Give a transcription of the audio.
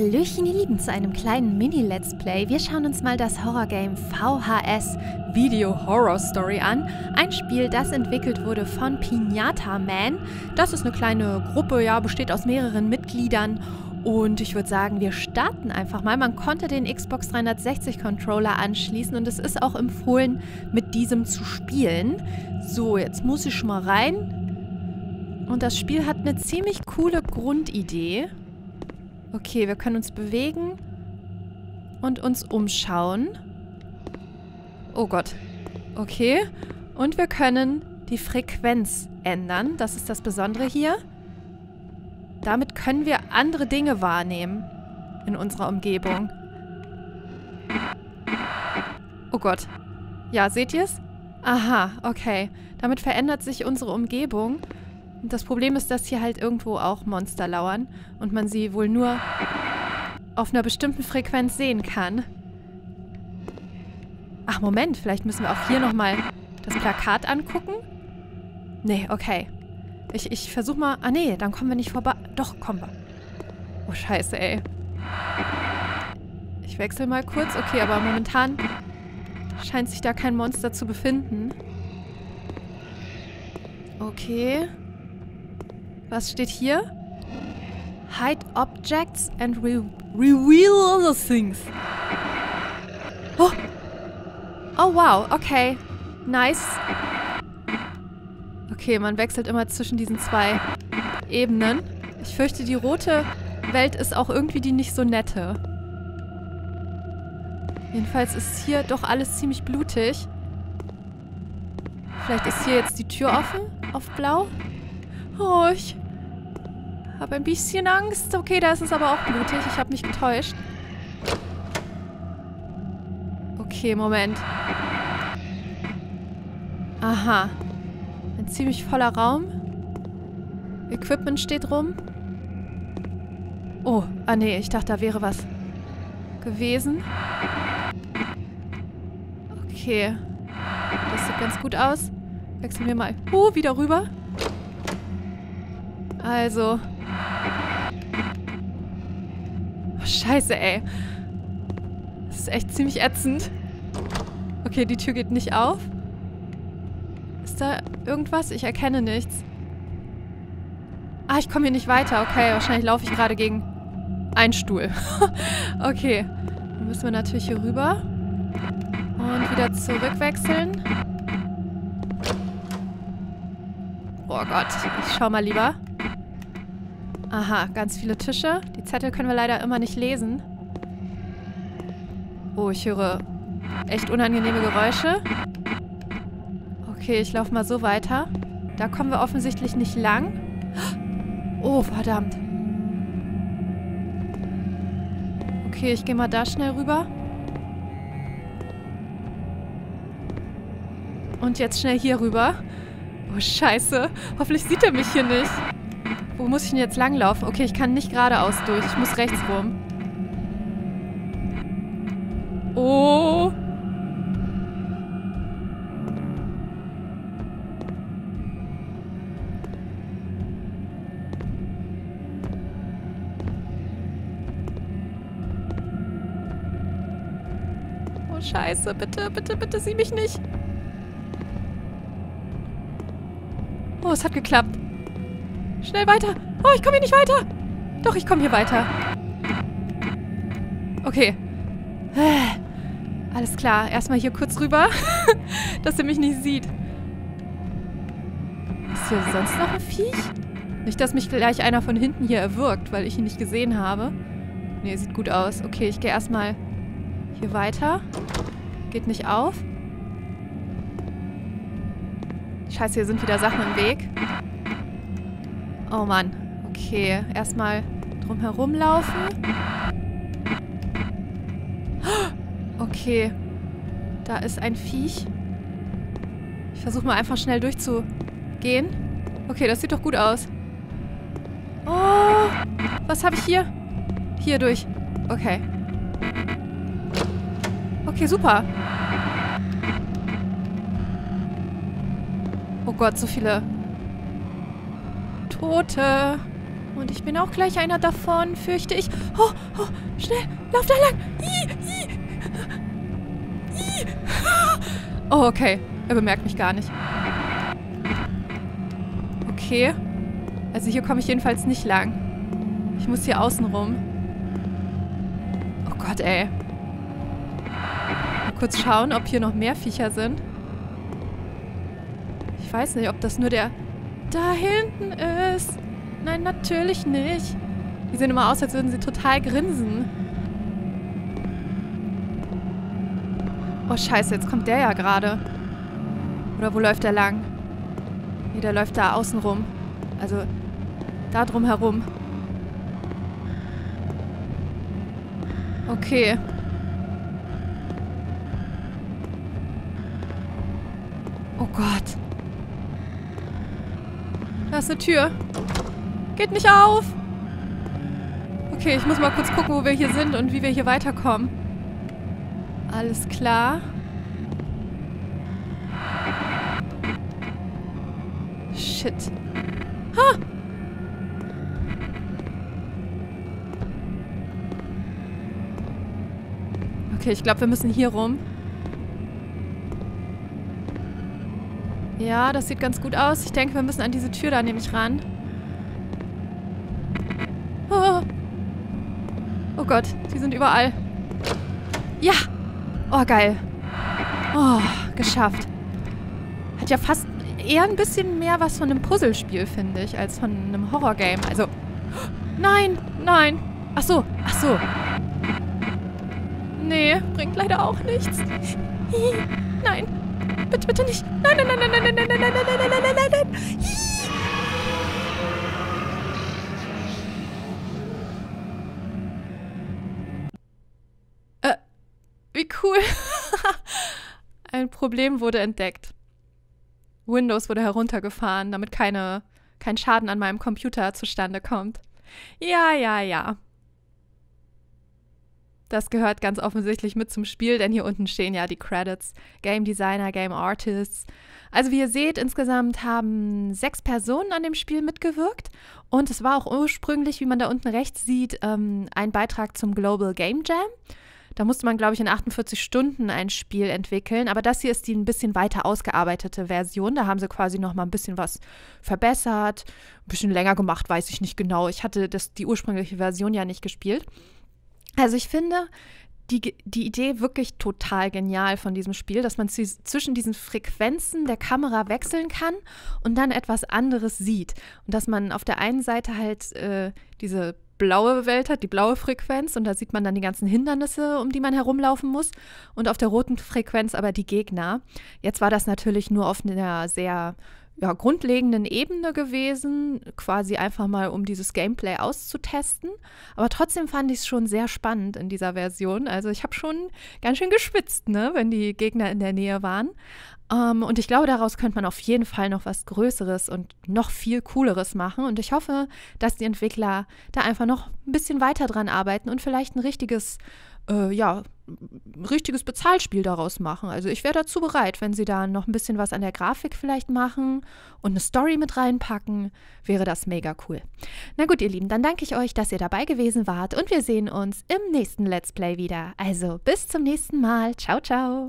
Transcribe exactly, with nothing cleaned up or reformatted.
Hallöchen ihr Lieben zu einem kleinen Mini-Let's Play. Wir schauen uns mal das Horrorgame V H S Video Horror Story an. Ein Spiel, das entwickelt wurde von Piñata Man. Das ist eine kleine Gruppe, ja, besteht aus mehreren Mitgliedern. Und ich würde sagen, wir starten einfach mal. Man konnte den Xbox dreihundertsechzig Controller anschließen und es ist auch empfohlen, mit diesem zu spielen. So, jetzt muss ich schon mal rein. Und das Spiel hat eine ziemlich coole Grundidee. Okay, wir können uns bewegen und uns umschauen. Oh Gott. Okay. Und wir können die Frequenz ändern. Das ist das Besondere hier. Damit können wir andere Dinge wahrnehmen in unserer Umgebung. Oh Gott. Ja, seht ihr es? Aha, okay. Damit verändert sich unsere Umgebung. Das Problem ist, dass hier halt irgendwo auch Monster lauern und man sie wohl nur auf einer bestimmten Frequenz sehen kann. Ach, Moment, vielleicht müssen wir auch hier nochmal das Plakat angucken. Nee, okay. Ich, ich versuch mal... Ah, nee, dann kommen wir nicht vorbei. Doch, kommen wir. Oh, scheiße, ey. Ich wechsle mal kurz. Okay, aber momentan scheint sich da kein Monster zu befinden. Okay... Was steht hier? Hide objects and re reveal other things. Oh. Oh, wow. Okay. Nice. Okay, man wechselt immer zwischen diesen zwei Ebenen. Ich fürchte, die rote Welt ist auch irgendwie die nicht so nette. Jedenfalls ist hier doch alles ziemlich blutig. Vielleicht ist hier jetzt die Tür offen auf blau. Oh, ich habe ein bisschen Angst. Okay, da ist es aber auch blutig. Ich habe mich getäuscht. Okay, Moment. Aha. Ein ziemlich voller Raum. Equipment steht rum. Oh, ah nee, ich dachte, da wäre was gewesen. Okay. Das sieht ganz gut aus. Wechseln wir mal. Oh, wieder rüber. Also. Oh, scheiße, ey. Das ist echt ziemlich ätzend. Okay, die Tür geht nicht auf. Ist da irgendwas? Ich erkenne nichts. Ah, ich komme hier nicht weiter. Okay, wahrscheinlich laufe ich gerade gegen einen Stuhl. Okay. Dann müssen wir natürlich hier rüber. Und wieder zurückwechseln. Oh Gott, ich schau mal lieber. Aha, ganz viele Tische. Die Zettel können wir leider immer nicht lesen. Oh, ich höre echt unangenehme Geräusche. Okay, ich laufe mal so weiter. Da kommen wir offensichtlich nicht lang. Oh, verdammt. Okay, ich gehe mal da schnell rüber. Und jetzt schnell hier rüber. Oh, scheiße. Hoffentlich sieht er mich hier nicht. Wo muss ich denn jetzt langlaufen? Okay, ich kann nicht geradeaus durch. Ich muss rechts rum. Oh. Oh, scheiße. Bitte, bitte, bitte sieh mich nicht. Oh, es hat geklappt. Schnell weiter. Oh, ich komme hier nicht weiter. Doch, ich komme hier weiter. Okay. Alles klar. Erstmal hier kurz rüber, dass er mich nicht sieht. Ist hier sonst noch ein Viech? Nicht, dass mich gleich einer von hinten hier erwürgt, weil ich ihn nicht gesehen habe. Nee, sieht gut aus. Okay, ich gehe erstmal hier weiter. Geht nicht auf. Scheiße, hier sind wieder Sachen im Weg. Oh Mann. Okay, erstmal drumherum laufen. Okay, da ist ein Viech. Ich versuche mal einfach schnell durchzugehen. Okay, das sieht doch gut aus. Oh, was habe ich hier? Hier durch. Okay. Okay, super. Oh Gott, so viele Tote. Und ich bin auch gleich einer davon, fürchte ich. Oh, oh, schnell, lauf da lang. I, I, I. Oh, okay. Er bemerkt mich gar nicht. Okay. Also hier komme ich jedenfalls nicht lang. Ich muss hier außen rum. Oh Gott, ey. Mal kurz schauen, ob hier noch mehr Viecher sind. Ich weiß nicht, ob das nur der da hinten ist. Nein, natürlich nicht. Die sehen immer aus, als würden sie total grinsen. Oh, scheiße, jetzt kommt der ja gerade. Oder wo läuft der lang? Nee, der läuft da außen rum. Also, da drum herum. Okay. Oh Gott. Da ist eine Tür. Geht nicht auf! Okay, ich muss mal kurz gucken, wo wir hier sind und wie wir hier weiterkommen. Alles klar. Shit. Ha! Okay, ich glaube, wir müssen hier rum. Ja, das sieht ganz gut aus. Ich denke, wir müssen an diese Tür da nämlich ran. Oh Gott, die sind überall. Ja! Oh, geil. Oh, geschafft. Hat ja fast eher ein bisschen mehr was von einem Puzzlespiel, finde ich, als von einem Horrorgame. Also, nein, nein. Ach so, ach so. Nee, bringt leider auch nichts. Nein, bitte, bitte nicht. Nein, nein, nein, nein, nein, nein, nein, nein, nein, nein, nein, nein, nein, nein. Wie cool. Ein Problem wurde entdeckt. Windows wurde heruntergefahren, damit keine, kein Schaden an meinem Computer zustande kommt. Ja, ja, ja. Das gehört ganz offensichtlich mit zum Spiel, denn hier unten stehen ja die Credits. Game Designer, Game Artists. Also wie ihr seht, insgesamt haben sechs Personen an dem Spiel mitgewirkt. Und es war auch ursprünglich, wie man da unten rechts sieht, ähm, ein Beitrag zum Global Game Jam. Da musste man, glaube ich, in achtundvierzig Stunden ein Spiel entwickeln. Aber das hier ist die ein bisschen weiter ausgearbeitete Version. Da haben sie quasi noch mal ein bisschen was verbessert, ein bisschen länger gemacht, weiß ich nicht genau. Ich hatte das, die ursprüngliche Version ja nicht gespielt. Also ich finde die, die Idee wirklich total genial von diesem Spiel, dass man zwischen diesen Frequenzen der Kamera wechseln kann und dann etwas anderes sieht. Und dass man auf der einen Seite halt äh, diese blaue Welt hat, die blaue Frequenz, und da sieht man dann die ganzen Hindernisse, um die man herumlaufen muss, und auf der roten Frequenz aber die Gegner. Jetzt war das natürlich nur auf einer sehr ja, grundlegenden Ebene gewesen, quasi einfach mal, um dieses Gameplay auszutesten, aber trotzdem fand ich es schon sehr spannend in dieser Version. Also ich habe schon ganz schön geschwitzt, ne, wenn die Gegner in der Nähe waren. Um, und ich glaube, daraus könnte man auf jeden Fall noch was Größeres und noch viel Cooleres machen. Und ich hoffe, dass die Entwickler da einfach noch ein bisschen weiter dran arbeiten und vielleicht ein richtiges, äh, ja, richtiges Bezahlspiel daraus machen. Also ich wäre dazu bereit, wenn sie da noch ein bisschen was an der Grafik vielleicht machen und eine Story mit reinpacken, wäre das mega cool. Na gut, ihr Lieben, dann danke ich euch, dass ihr dabei gewesen wart, und wir sehen uns im nächsten Let's Play wieder. Also bis zum nächsten Mal. Ciao, ciao.